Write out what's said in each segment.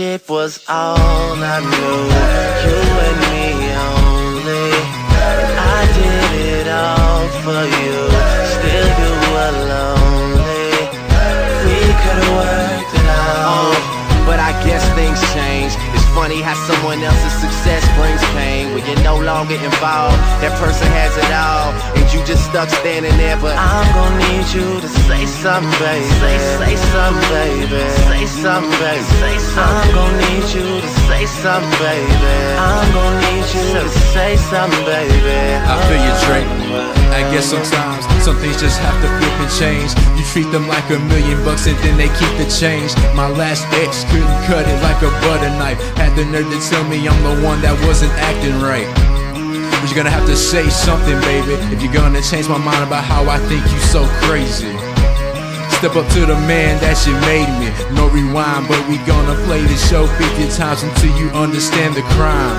Friendship was all I knew. You and me only. I did it all for you. Still you were lonely. We could've worked it out. But I guess things change. It's funny how someone else's success brings pain. When you're no longer involved, that person has it all, and you just stuck standing there. But I'm gonna need you to say something, baby. Say something, baby. Say something, baby. Say something. I'm gonna need you to say something, baby. I'm gonna need you to say something, baby. I feel you, Drake. I guess sometimes some things just have to flip and change. You treat them like $1,000,000 and then they keep the change. My last ex couldn't cut it like a butter knife. Had the nerve to tell me I'm the one that wasn't acting right. But you're gonna have to say something, baby, if you're gonna change my mind about how I think you so crazy. Step up to the man that you made me. No rewind, but we gonna play the show 50 times until you understand the crime.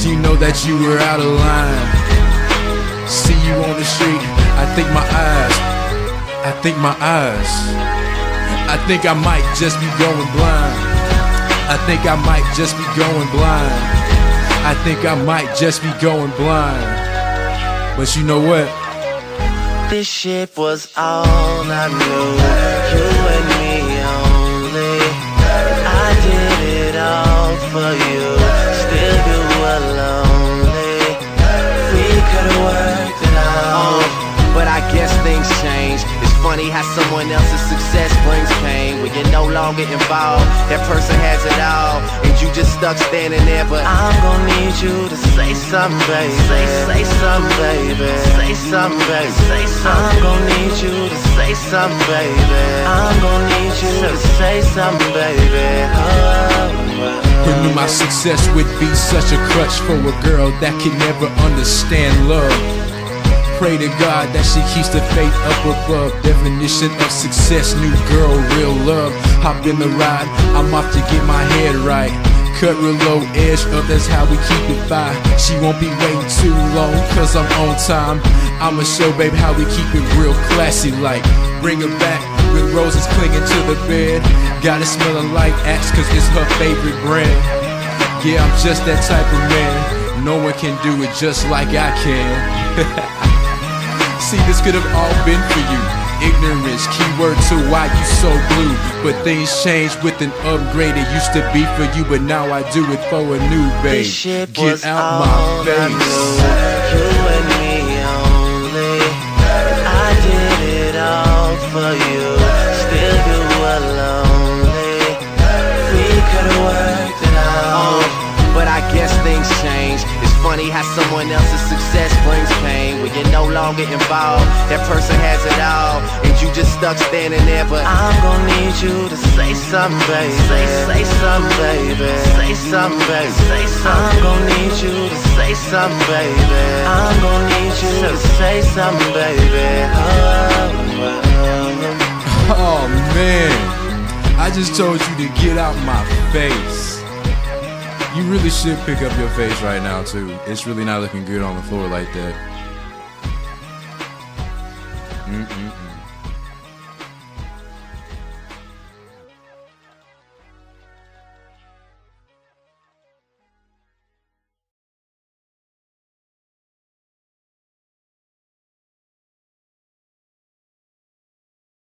You know that you were out of line. See you on the street, I think my eyes, I think my eyes, I think I might just be going blind. I think I might just be going blind. I think I might just be going blind. But you know what? This shit was all I knew. You and me only. I did it all for you. Still you were lonely. We could've worked it out. But I guess things change. Funny how someone else's success brings pain. When you're no longer involved, that person has it all, and you just stuck standing there. But I'm gonna need you to say something, baby. Say something, baby. Say something, baby. Say something. I'm gonna need you to say something, baby. I'm gonna need you to say something, baby. Oh. Who knew my success would be such a crutch for a girl that could never understand love? Pray to God that she keeps the faith up above. Definition of success, new girl, real love. Hop in the ride, I'm off to get my head right. Cut real low, edge up, that's how we keep it by. She won't be waiting too long, cause I'm on time. I'ma show babe how we keep it real classy like. Bring her back with roses clinging to the bed. Got it smelling like Axe cause it's her favorite brand. Yeah, I'm just that type of man. No one can do it just like I can. See, this could have all been for you. Ignorance, keyword to why you so blue. But things changed with an upgrade. It used to be for you, but now I do it for a new babe. Get out my face. You and me only. I did it all for you. Still you were lonely. We could've worked it out. But I guess things change. Funny how someone else's success brings pain. When you're no longer involved, that person has it all, and you just stuck standing there. But I'm gonna need you to say something, baby. Say something, baby. Say something, baby. Say something. I'm gonna need you to say something, baby. I'm gonna need you to say something, baby. Oh man, I just told you to get out my face. You really should pick up your face right now too. It's really not looking good on the floor like that.